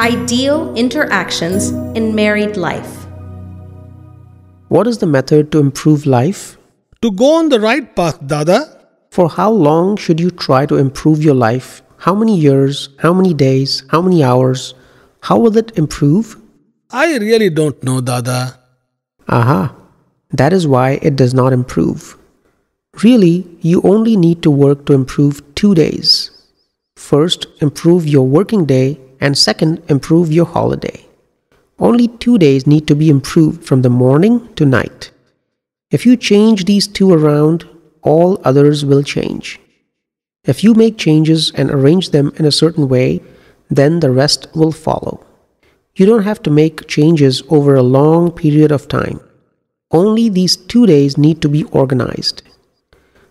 Ideal interactions in married life. What is the method to improve life? To go on the right path, Dada. For how long should you try to improve your life? How many years? How many days? How many hours? How will it improve? I really don't know, Dada. Aha. That is why it does not improve. Really, you only need to work to improve 2 days. First, improve your working day. And second, improve your holiday. Only 2 days need to be improved from the morning to night. If you change these two around, all others will change. If you make changes and arrange them in a certain way, then the rest will follow. You don't have to make changes over a long period of time. Only these 2 days need to be organized.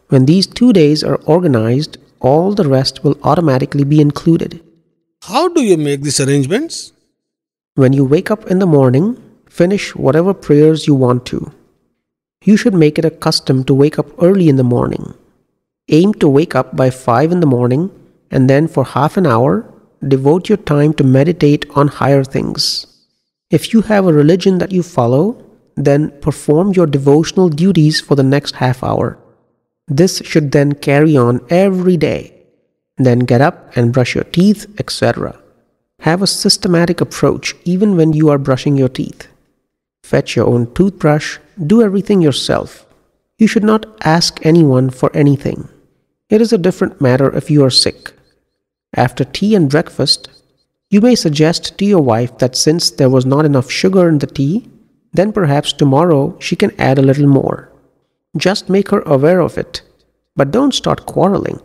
When these 2 days are organized, all the rest will automatically be included. How do you make these arrangements? When you wake up in the morning, finish whatever prayers you want to. You should make it a custom to wake up early in the morning. Aim to wake up by 5 in the morning and then for half an hour, devote your time to meditate on higher things. If you have a religion that you follow, then perform your devotional duties for the next half hour. This should then carry on every day. Then get up and brush your teeth, etc. Have a systematic approach even when you are brushing your teeth. Fetch your own toothbrush, do everything yourself. You should not ask anyone for anything. It is a different matter if you are sick. After tea and breakfast, you may suggest to your wife that since there was not enough sugar in the tea, then perhaps tomorrow she can add a little more. Just make her aware of it, but don't start quarreling.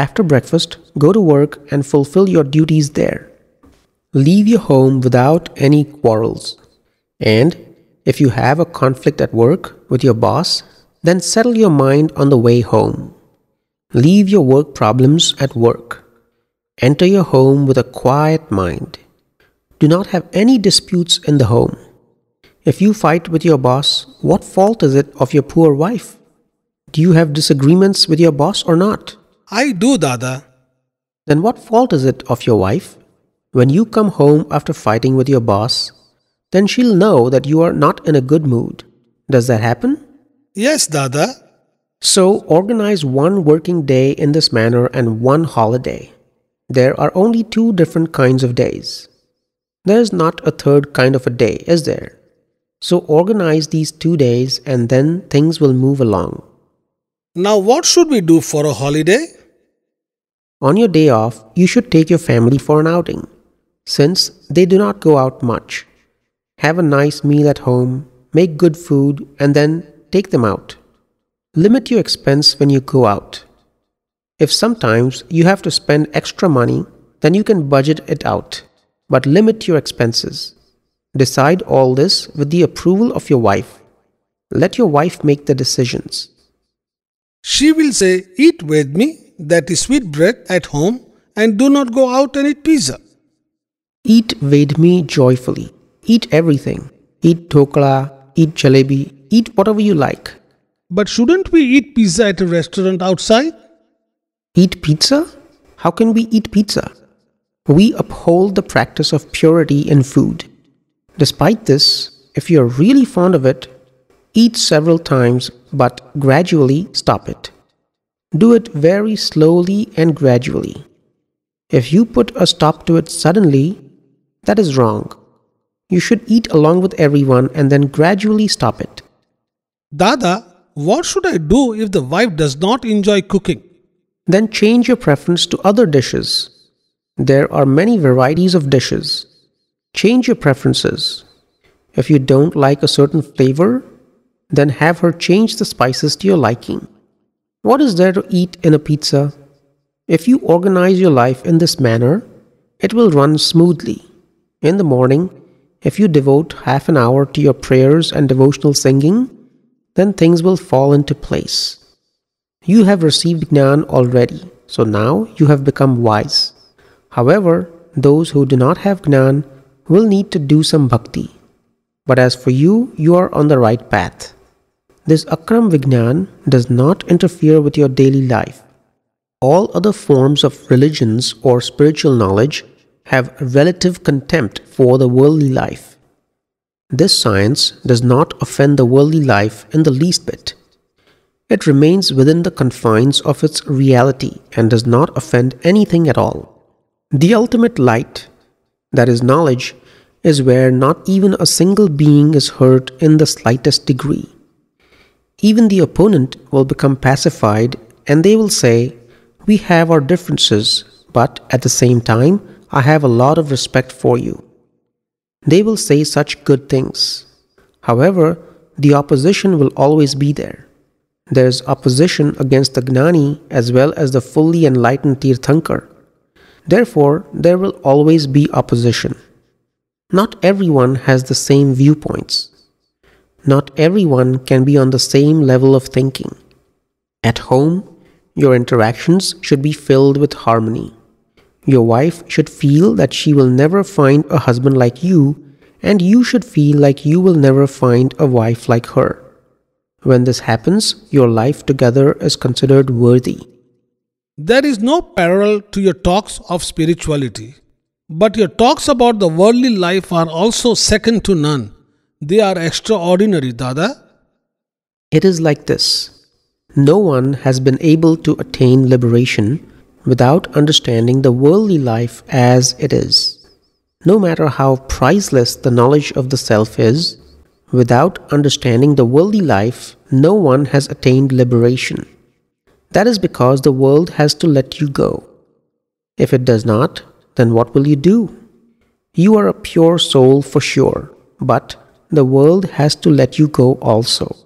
After breakfast, go to work and fulfill your duties there. Leave your home without any quarrels. And if you have a conflict at work with your boss, then settle your mind on the way home. Leave your work problems at work. Enter your home with a quiet mind. Do not have any disputes in the home. If you fight with your boss, what fault is it of your poor wife? Do you have disagreements with your boss or not? I do, Dada. Then what fault is it of your wife? When you come home after fighting with your boss, then she'll know that you are not in a good mood. Does that happen? Yes, Dada. So, organize one working day in this manner and one holiday. There are only 2 different kinds of days. There is not a third kind of a day, is there? So, organize these 2 days and then things will move along. Now, what should we do for a holiday? On your day off, you should take your family for an outing, since they do not go out much. Have a nice meal at home, make good food, and then take them out. Limit your expense when you go out. If sometimes you have to spend extra money, then you can budget it out, but limit your expenses. Decide all this with the approval of your wife. Let your wife make the decisions. She will say, "Eat Vedmi, that is sweet bread, at home, and do not go out and eat pizza." Eat Vedmi joyfully. Eat everything. Eat Tokla, eat jalebi, eat whatever you like. But shouldn't we eat pizza at a restaurant outside? Eat pizza? How can we eat pizza? We uphold the practice of purity in food. Despite this, if you are really fond of it, eat several times, but gradually stop it. Do it very slowly and gradually. If you put a stop to it suddenly, that is wrong. You should eat along with everyone and then gradually stop it. Dada, what should I do if the wife does not enjoy cooking? Then change your preference to other dishes. There are many varieties of dishes. Change your preferences. If you don't like a certain flavor, then have her change the spices to your liking. What is there to eat in a pizza? If you organize your life in this manner, it will run smoothly. In the morning, if you devote half an hour to your prayers and devotional singing, then things will fall into place. You have received Gnan already, so now you have become wise. However, those who do not have Gnan will need to do some bhakti. But as for you, you are on the right path. This Akram Vignan does not interfere with your daily life. All other forms of religions or spiritual knowledge have relative contempt for the worldly life. This science does not offend the worldly life in the least bit. It remains within the confines of its reality and does not offend anything at all. The ultimate light, that is knowledge, is where not even a single being is hurt in the slightest degree. Even the opponent will become pacified and they will say, "We have our differences, but at the same time, I have a lot of respect for you." They will say such good things. However, the opposition will always be there. There is opposition against the Gnani as well as the fully enlightened Tirthankar. Therefore, there will always be opposition. Not everyone has the same viewpoints. Not everyone can be on the same level of thinking. At home, your interactions should be filled with harmony. Your wife should feel that she will never find a husband like you, and you should feel like you will never find a wife like her. When this happens, your life together is considered worthy. There is no parallel to your talks of spirituality. But your talks about the worldly life are also second to none. They are extraordinary, Dada. It is like this. No one has been able to attain liberation without understanding the worldly life as it is. No matter how priceless the knowledge of the self is, without understanding the worldly life, no one has attained liberation. That is because the world has to let you go. If it does not, then what will you do? You are a pure soul for sure, but the world has to let you go also.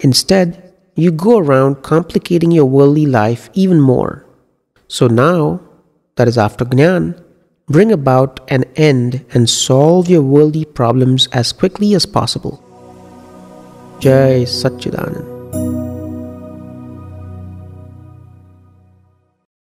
Instead, you go around complicating your worldly life even more. So now, that is after Gnan, bring about an end and solve your worldly problems as quickly as possible. Jai Sachidanand.